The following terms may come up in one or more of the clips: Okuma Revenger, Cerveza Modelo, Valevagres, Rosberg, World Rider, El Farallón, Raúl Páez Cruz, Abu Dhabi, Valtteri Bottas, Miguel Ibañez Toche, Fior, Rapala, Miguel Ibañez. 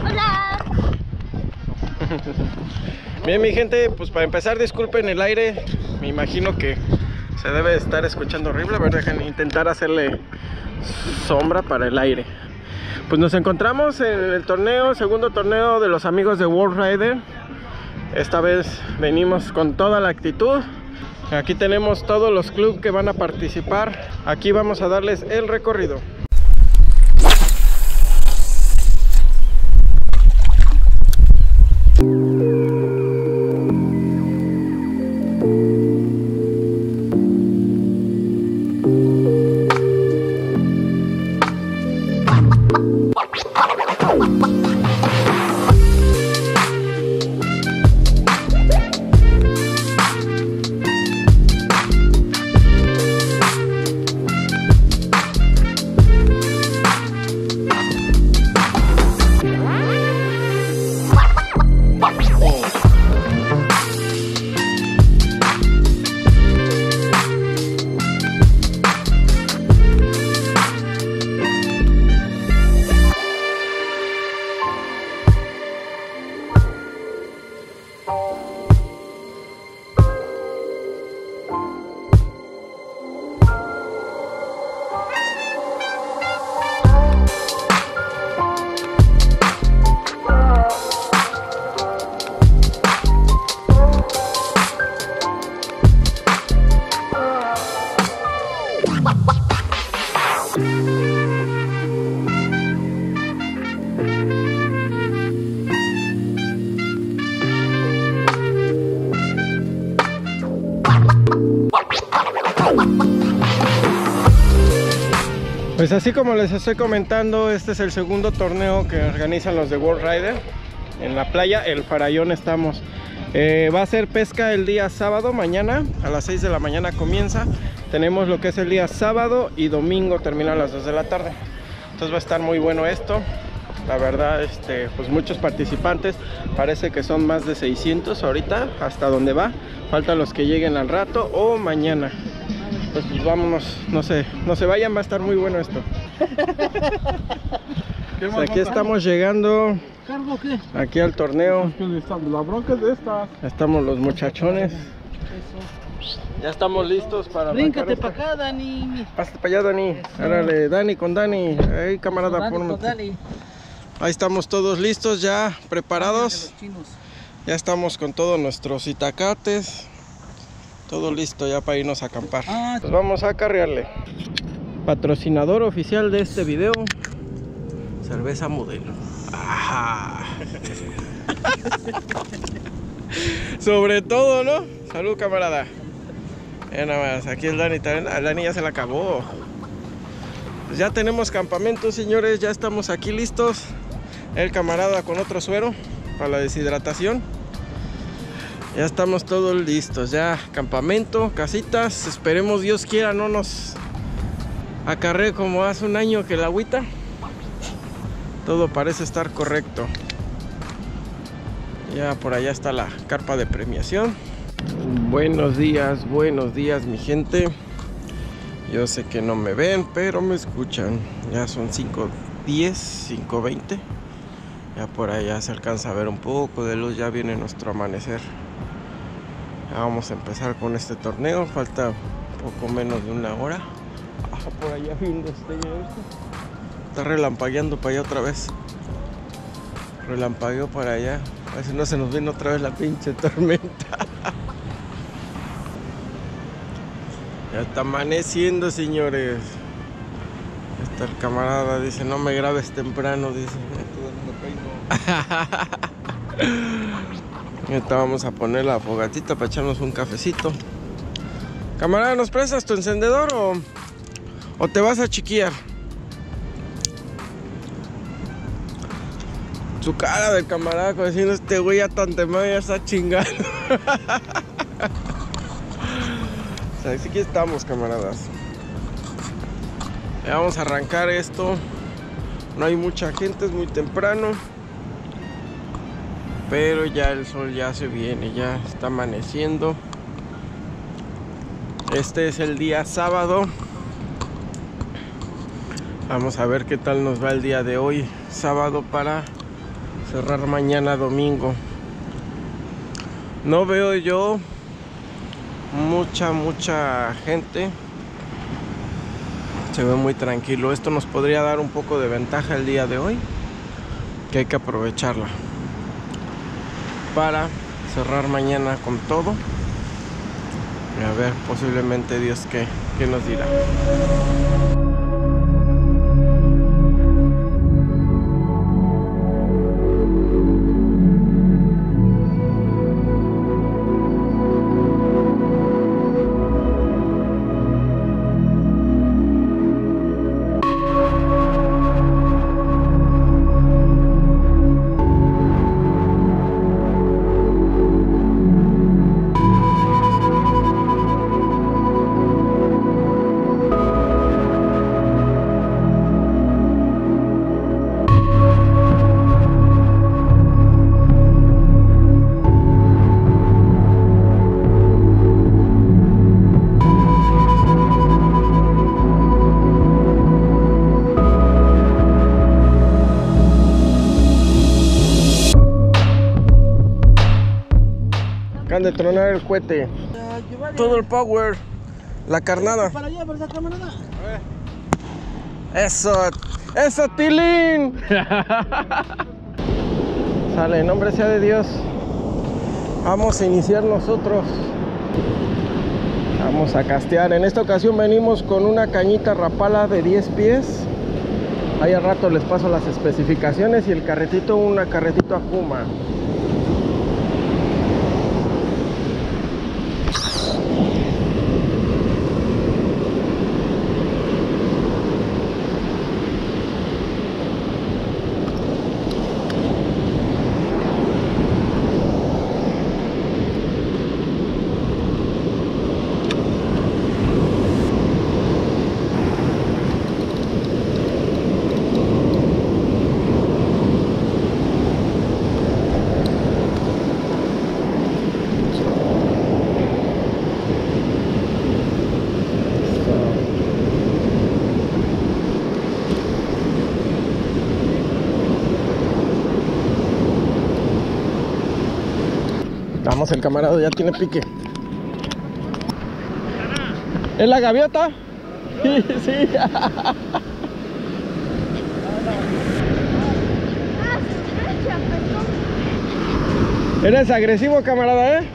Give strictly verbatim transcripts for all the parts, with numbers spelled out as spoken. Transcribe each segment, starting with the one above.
Hola. Bien, mi gente, pues para empezar, disculpen el aire. Me imagino que se debe estar escuchando horrible. A ver, dejen intentar hacerle sombra para el aire. Pues nos encontramos en el torneo, segundo torneo de los amigos de World Rider. Esta vez venimos con toda la actitud. Aquí tenemos todos los clubes que van a participar. Aquí vamos a darles el recorrido. Pues así como les estoy comentando, este es el segundo torneo que organizan los de World Rider. En la playa El Farallón estamos. Eh, va a ser pesca el día sábado, mañana a las seis de la mañana comienza. Tenemos lo que es el día sábado y domingo termina a las dos de la tarde. Entonces va a estar muy bueno esto. La verdad, este, pues muchos participantes. Parece que son más de seiscientos ahorita, hasta donde va. Faltan los que lleguen al rato o mañana. Pues, pues vámonos, no sé, no se vayan, va a estar muy bueno esto. Pues aquí estamos llegando, aquí al torneo. Estamos los muchachones. Ya estamos listos para... Bríncate para acá, Dani. Pásate para allá, Dani. Árale, Dani con Dani. Ahí, camarada, ponme. Ahí estamos todos listos, ya preparados. Ya estamos con todos nuestros itacates. Todo listo ya para irnos a acampar. Pues vamos a acarrearle. Patrocinador oficial de este video, Cerveza Modelo. Ajá. Sobre todo, ¿no? Salud, camarada. Ya nada más, aquí el Dani. El Dani ya se la acabó. Pues ya tenemos campamento, señores. Ya estamos aquí listos. El camarada con otro suero para la deshidratación. Ya estamos todos listos, ya campamento, casitas, esperemos Dios quiera no nos acarree como hace un año que la agüita. Todo parece estar correcto. Ya por allá está la carpa de premiación. Buenos días, buenos días mi gente. Yo sé que no me ven, pero me escuchan. Ya son cinco diez, cinco veinte. Ya por allá se alcanza a ver un poco de luz, ya viene nuestro amanecer. Vamos a empezar con este torneo, falta poco menos de una hora. Ah, por allá vi un destello. Está relampagueando para allá otra vez. Relampagueó para allá. A ver si no se nos viene otra vez la pinche tormenta. Ya está amaneciendo, señores. Está el camarada, dice, no me grabes temprano, dice. Ahorita vamos a poner la fogatita para echarnos un cafecito. Camarada, ¿nos prestas tu encendedor o, o te vas a chiquillar? Su cara del camarada, como diciendo, este güey ya tan temado ya está chingando. O sea, así que estamos, camaradas. Ya vamos a arrancar esto. No hay mucha gente, es muy temprano. Pero ya el sol ya se viene, ya está amaneciendo. Este es el día sábado. Vamos a ver qué tal nos va el día de hoy, sábado, para cerrar mañana domingo. No veo yo mucha, mucha gente. Se ve muy tranquilo. Esto nos podría dar un poco de ventaja el día de hoy, que hay que aprovecharla para cerrar mañana con todo. Y a ver, posiblemente Dios qué, qué nos dirá. De tronar el cohete, todo el power, la carnada. Para allá, para esa camarada. Eso, eso, Tilín. Sale, en nombre sea de Dios. Vamos a iniciar nosotros. Vamos a castear. En esta ocasión venimos con una cañita Rapala de diez pies. Ahí al rato les paso las especificaciones y el carretito, una carretito Okuma. Vamos, el camarada ya tiene pique. ¿Es la gaviota? Sí, sí. Eres agresivo, camarada, ¿eh?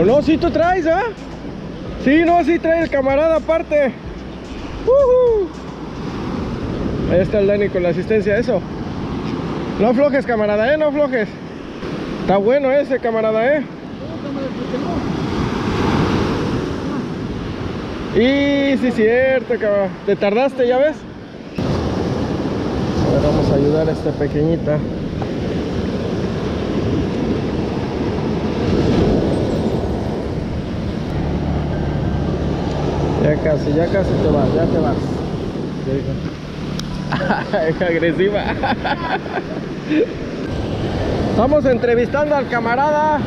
¿O no? Sí, tú traes, ¿eh? Sí, no, sí trae el camarada aparte. Uh-huh. Ahí está el Dani con la asistencia, eso. No aflojes, camarada, eh, no aflojes. Está bueno ese, camarada, eh. Y sí, cierto, camarada. Te tardaste, ya ves. Ahora vamos a ayudar a esta pequeñita. Ya casi, ya casi te vas, ya te vas. Es agresiva. Estamos entrevistando al camarada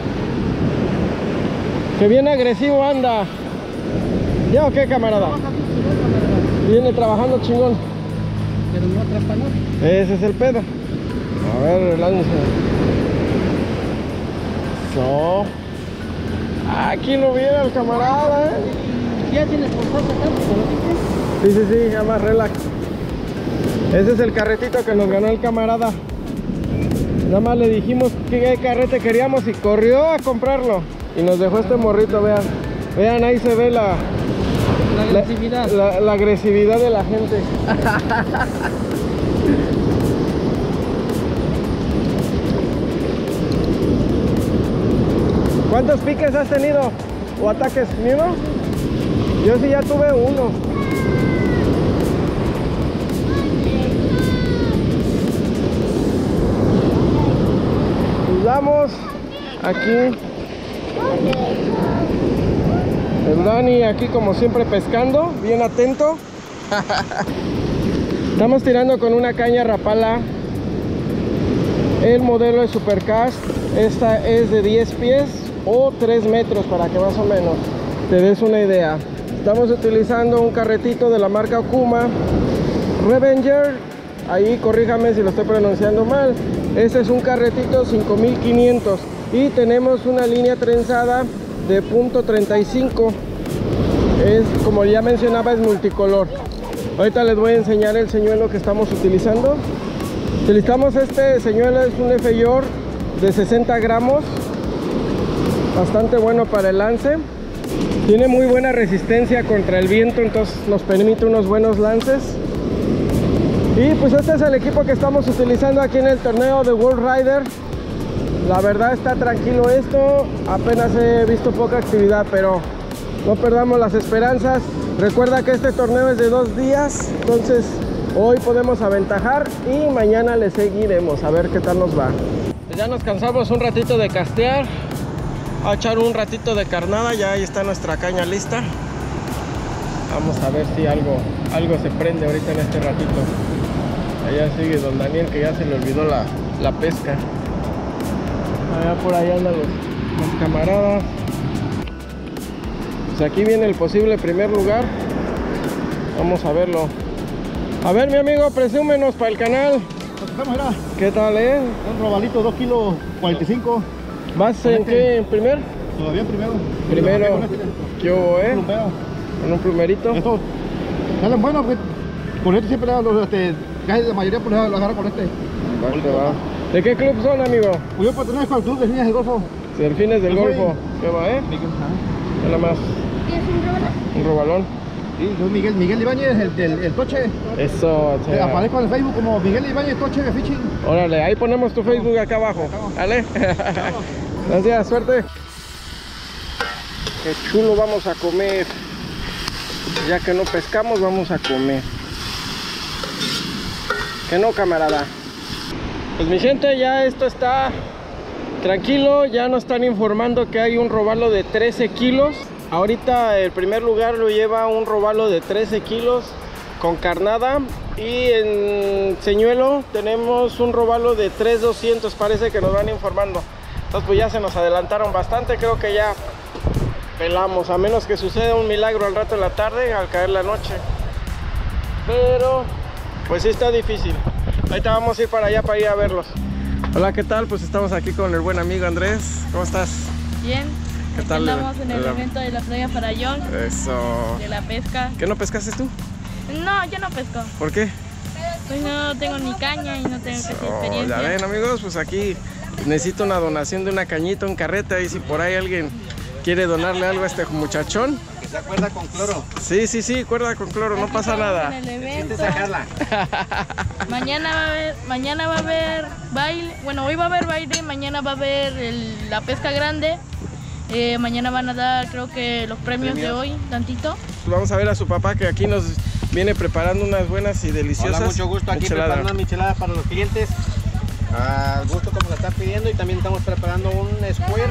que viene agresivo anda. ¿Ya o qué, camarada? Viene trabajando chingón. Pero no atrapa nada. Ese es el pedo. A ver, relájense. So. Aquí lo viene el camarada, ¿eh? Ya tienes cosas acá, sí, sí, sí, ya más relax. Ese es el carretito que nos ganó el camarada. Nada más le dijimos qué carrete queríamos y corrió a comprarlo. Y nos dejó este morrito, vean. Vean, ahí se ve la... La agresividad. La, la, la agresividad de la gente. ¿Cuántos piques has tenido? ¿O ataques? ¿Ni uno? Yo sí ya tuve uno. Vamos aquí, el Dani aquí como siempre pescando, bien atento. Estamos tirando con una caña Rapala, el modelo es Supercast, esta es de diez pies o tres metros para que más o menos te des una idea. Estamos utilizando un carretito de la marca Okuma Revenger, ahí corríjame si lo estoy pronunciando mal. Este es un carretito cinco mil quinientos y tenemos una línea trenzada de punto treinta y cinco. Es, como ya mencionaba, es multicolor. Ahorita les voy a enseñar el señuelo que estamos utilizando. Utilizamos este señuelo, es un Fior de sesenta gramos, bastante bueno para el lance. Tiene muy buena resistencia contra el viento, entonces nos permite unos buenos lances. Y pues este es el equipo que estamos utilizando aquí en el torneo de World Rider. La verdad está tranquilo esto, apenas he visto poca actividad, pero no perdamos las esperanzas. Recuerda que este torneo es de dos días, entonces hoy podemos aventajar y mañana le seguiremos a ver qué tal nos va. Ya nos cansamos un ratito de castear, a echar un ratito de carnada, ya ahí está nuestra caña lista. Vamos a ver si algo, algo se prende ahorita en este ratito. Allá sigue don Daniel, que ya se le olvidó la, la pesca. Allá por allá andan los, los camaradas. Pues aquí viene el posible primer lugar. Vamos a verlo. A ver, mi amigo, presúmenos para el canal. ¿Qué tal, eh? Un robalito, dos kilos cuarenta y cinco. ¿Vas en qué? ¿En primer? Todavía en primero. Primero. ¿Qué hubo, eh? Con un plumerito. Estos salen buenos, porque con este siempre los, este, casi la mayoría por los agarra con este. Va. ¿De qué club son, amigo? Pues yo pertenezco al club de Delfines del Golfo. Delfines del Golfo. ¿Qué va, eh? Nada más. ¿Qué es un robalón? Un robalón. Sí, yo Miguel, Miguel Ibañez, el, el, el Toche. Eso, che. Eh, aparezco en el Facebook como Miguel Ibañez Toche de Fishing. Órale, ahí ponemos tu Facebook acá abajo. Dale. Gracias, suerte. Qué chulo, vamos a comer. Ya que no pescamos, vamos a comer. Que no, camarada. Pues mi gente, ya esto está tranquilo. Ya nos están informando que hay un robalo de trece kilos. Ahorita el primer lugar lo lleva un robalo de trece kilos con carnada, y en señuelo tenemos un robalo de tres doscientos, parece que nos van informando. Entonces pues ya se nos adelantaron bastante, creo que ya pelamos, a menos que suceda un milagro al rato de la tarde, al caer la noche. Pero pues sí está difícil. Ahorita vamos a ir para allá para ir a verlos. Hola, ¿qué tal? Pues estamos aquí con el buen amigo Andrés. ¿Cómo estás? Bien. ¿Qué tal? Estamos en el evento de la playa Farallón. Eso. De la pesca. ¿Qué no pescaste tú? No, yo no pesco. ¿Por qué? Pues no tengo ni caña y no tengo casi experiencia. Ya ven, amigos, pues aquí necesito una donación de una cañita, un carrete. Y si por ahí alguien quiere donarle algo a este muchachón. Que sea cuerda con cloro. Sí, sí, sí, cuerda con cloro, aquí no pasa nada. Siente sacarla. Mañana va a haber, mañana va a haber baile. Bueno, hoy va a haber baile, mañana va a haber el, la pesca grande. Eh, mañana van a dar, creo que los premios, premios de hoy, tantito. Vamos a ver a su papá, que aquí nos viene preparando unas buenas y deliciosas. Hola, mucho gusto, aquí michelada. Preparando una michelada para los clientes. Al gusto como la están pidiendo, y también estamos preparando un square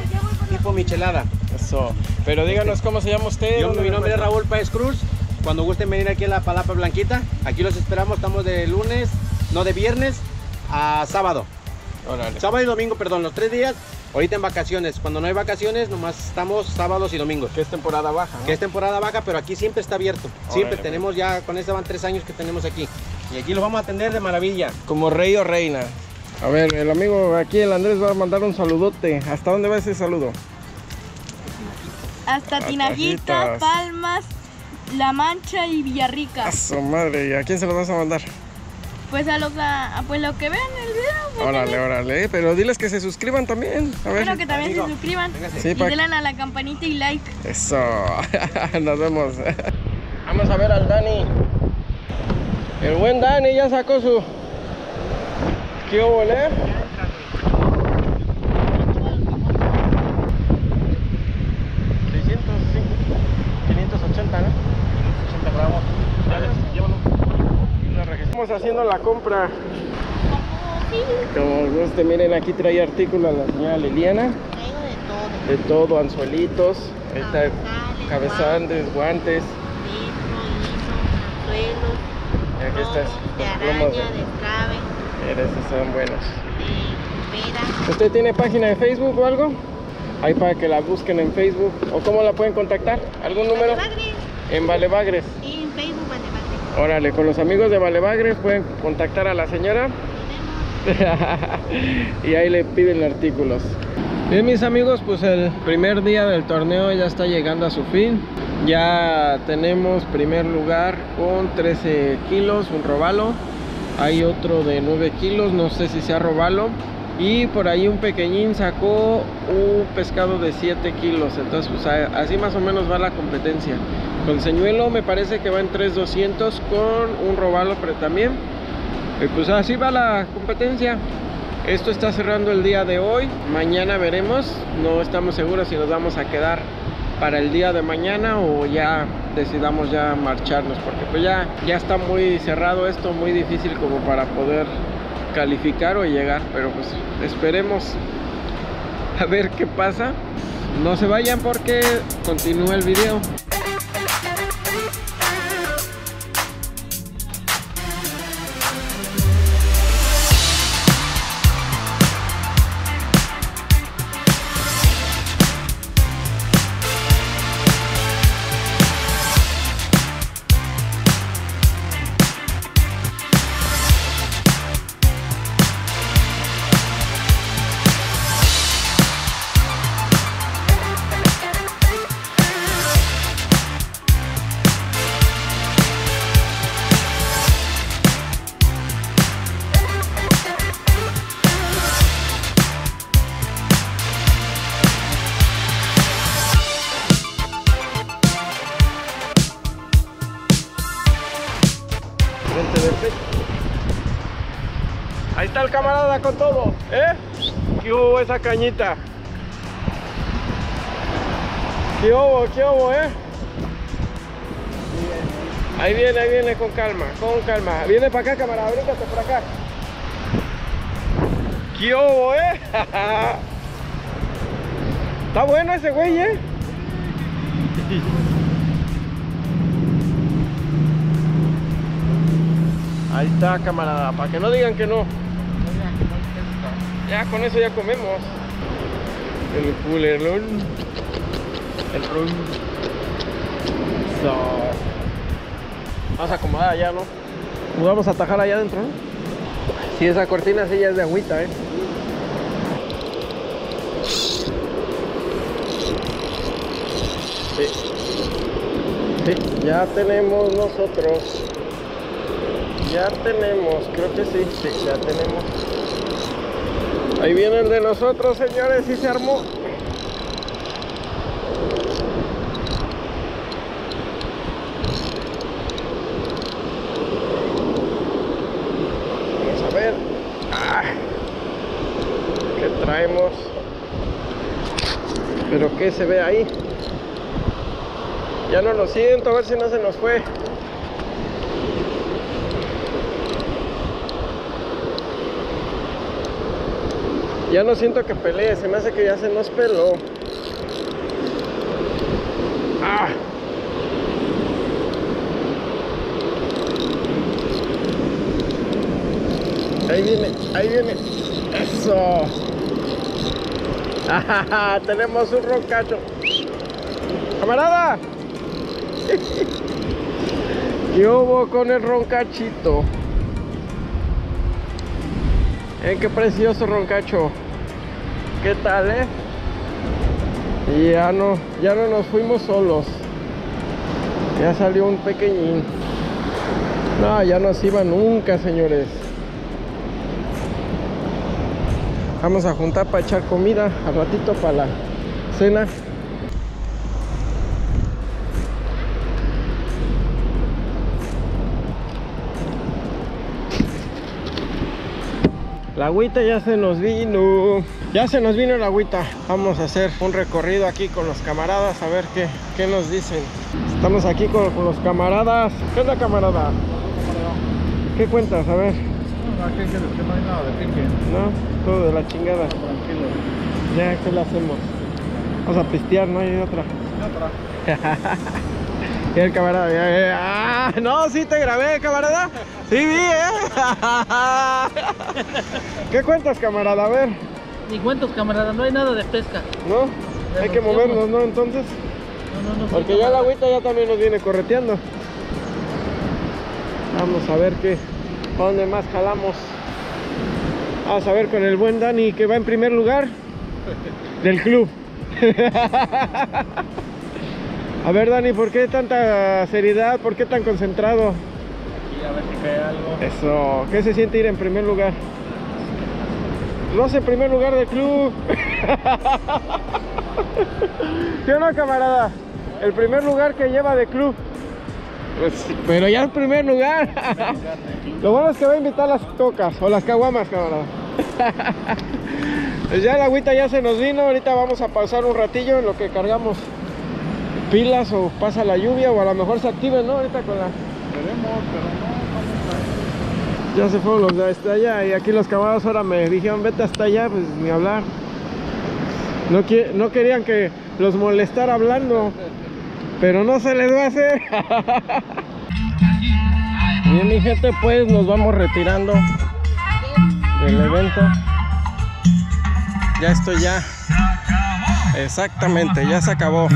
tipo michelada. Eso. Pero díganos cómo se llama usted. Yo, mi nombre es Raúl Páez Cruz. Cuando gusten venir aquí a la Palapa Blanquita, aquí los esperamos, estamos de lunes, no de viernes, a sábado. Órale. Sábado y domingo, perdón, los tres días. Ahorita en vacaciones, cuando no hay vacaciones, nomás estamos sábados y domingos. Que es temporada baja, ¿no? Que es temporada baja, pero aquí siempre está abierto. Órale, siempre tenemos ya, con esta van tres años que tenemos aquí. Y aquí los vamos a atender de maravilla. Como rey o reina. A ver, el amigo aquí, el Andrés, va a mandar un saludote. ¿Hasta dónde va ese saludo? Hasta Tinajitas, Palmas, La Mancha y Villarrica. ¡A su madre! ¿Y a quién se los vas a mandar? Pues a los, a, pues los que vean el video. Pues órale, también. Órale, pero diles que se suscriban también. A ver. Espero que también amigo. Se suscriban. Sí, y denle a la campanita y like. Eso, nos vemos. Vamos a ver al Dani. El buen Dani ya sacó su... ¿Qué hubo, eh? seiscientos, quinientos ochenta, ¿no? quinientos ochenta gramos. Ya les, llévalo. Estamos haciendo la compra. Como guste, miren, aquí trae artículos la señora Liliana. Traigo de todo. De todo, anzuelitos, cabezales, cabezales, guantes. Y aquí estás. De araña, de trabe. Esos son buenos. ¿Usted tiene página de Facebook o algo? Ahí para que la busquen en Facebook. ¿O cómo la pueden contactar? ¿Algún número? En Valevagres. En Facebook Valevagres. Órale, con los amigos de Valevagres pueden contactar a la señora y ahí le piden artículos. Bien, mis amigos, pues el primer día del torneo ya está llegando a su fin. Ya tenemos primer lugar con trece kilos, un robalo. Hay otro de nueve kilos, no sé si sea robalo. Y por ahí un pequeñín sacó un pescado de siete kilos. Entonces, pues así más o menos va la competencia. Con señuelo me parece que va en tres doscientos con un robalo, pero también. Y pues así va la competencia. Esto está cerrando el día de hoy. Mañana veremos, no estamos seguros si nos vamos a quedar para el día de mañana o ya decidamos ya marcharnos, porque pues ya, ya está muy cerrado esto, muy difícil como para poder calificar o llegar, pero pues esperemos a ver qué pasa. No se vayan porque continúa el video. Ahí está el camarada con todo, ¿eh? ¿Qué hubo esa cañita? ¿Qué hubo, qué hubo, eh? Ahí viene, ahí viene con calma, con calma. Viene para acá, camarada, bríncate por acá. ¿Qué hubo, eh? Está bueno ese güey, ¿eh? Ahí está, camarada, para que no digan que no. Ya con eso ya comemos. El culerón. El ron. So. Vamos a acomodar allá, ¿no? Nos vamos a atajar allá adentro, ¿no? Sí, esa cortina sí ya es de agüita, ¿eh? Sí. Sí, ya tenemos nosotros. Ya tenemos, creo que sí, sí, ya tenemos. Ahí viene el de nosotros, señores, y se armó. Vamos a ver. Ah, ¿qué traemos? ¿Pero qué se ve ahí? Ya no lo siento, a ver si no se nos fue. Ya no siento que pelee, se me hace que ya se nos peló. ¡Ah! Ahí viene, ahí viene. ¡Eso! ¡Ah! Tenemos un roncacho. ¡Camarada! ¿Qué hubo con el roncachito? ¡Eh, qué precioso roncacho! ¿Qué tal, eh? Y ya no, ya no nos fuimos solos. Ya salió un pequeñín. No, ya no se iba nunca, señores. Vamos a juntar para echar comida al ratito para la cena. La agüita ya se nos vino. Ya se nos vino la agüita. Vamos a hacer un recorrido aquí con los camaradas a ver qué, qué nos dicen. Estamos aquí con, con los camaradas. ¿Qué onda, camarada? ¿Qué cuentas? A ver. No, aquí que no hay nada de pique. No, todo de la chingada. Tranquilo. Ya, ¿qué le hacemos? Vamos a pistear, no hay otra. Sin otra. Y el camarada, eh, ah, no, sí te grabé, camarada. Sí, vi, eh. ¿Qué cuentas, camarada? A ver. Ni cuentos, camarada, no hay nada de pesca. ¿No? Hay que movernos, ¿no? Entonces. No, no, no. Porque ya la agüita ya también nos viene correteando. Vamos a ver qué, a dónde más jalamos. Vamos a ver con el buen Dani, que va en primer lugar del club. A ver, Dani, ¿por qué tanta seriedad? ¿Por qué tan concentrado? Aquí a ver si cae algo. Eso, ¿qué se siente ir en primer lugar? No sé, en primer lugar del club. ¿Sí o no, camarada? El primer lugar que lleva de club. Pues, pero ya en primer lugar. Lo bueno es que va a invitar las tocas o las caguamas, camarada. Pues ya la agüita ya se nos vino. Ahorita vamos a pausar un ratillo en lo que cargamos pilas o pasa la lluvia, o a lo mejor se activen, ¿no? Ahorita con la... Veremos, pero no, no, no. Ya se fueron los de hasta allá y aquí los camaradas ahora me dijeron vete hasta allá, pues ni hablar. No, que, no querían que los molestara hablando, pero no se les va a hacer. Bien, mi gente, pues nos vamos retirando del evento. Ya estoy ya. Exactamente, ya se acabó.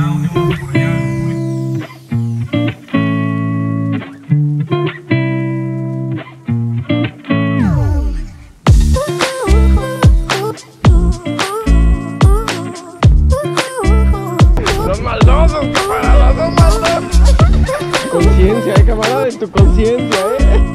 Los maldosos, camaradas, los maldosos. Conciencia, eh, camarada, en tu conciencia, eh.